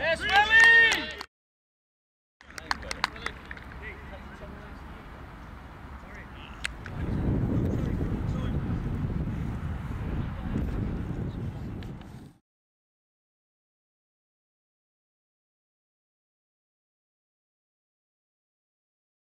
Yes, Willie!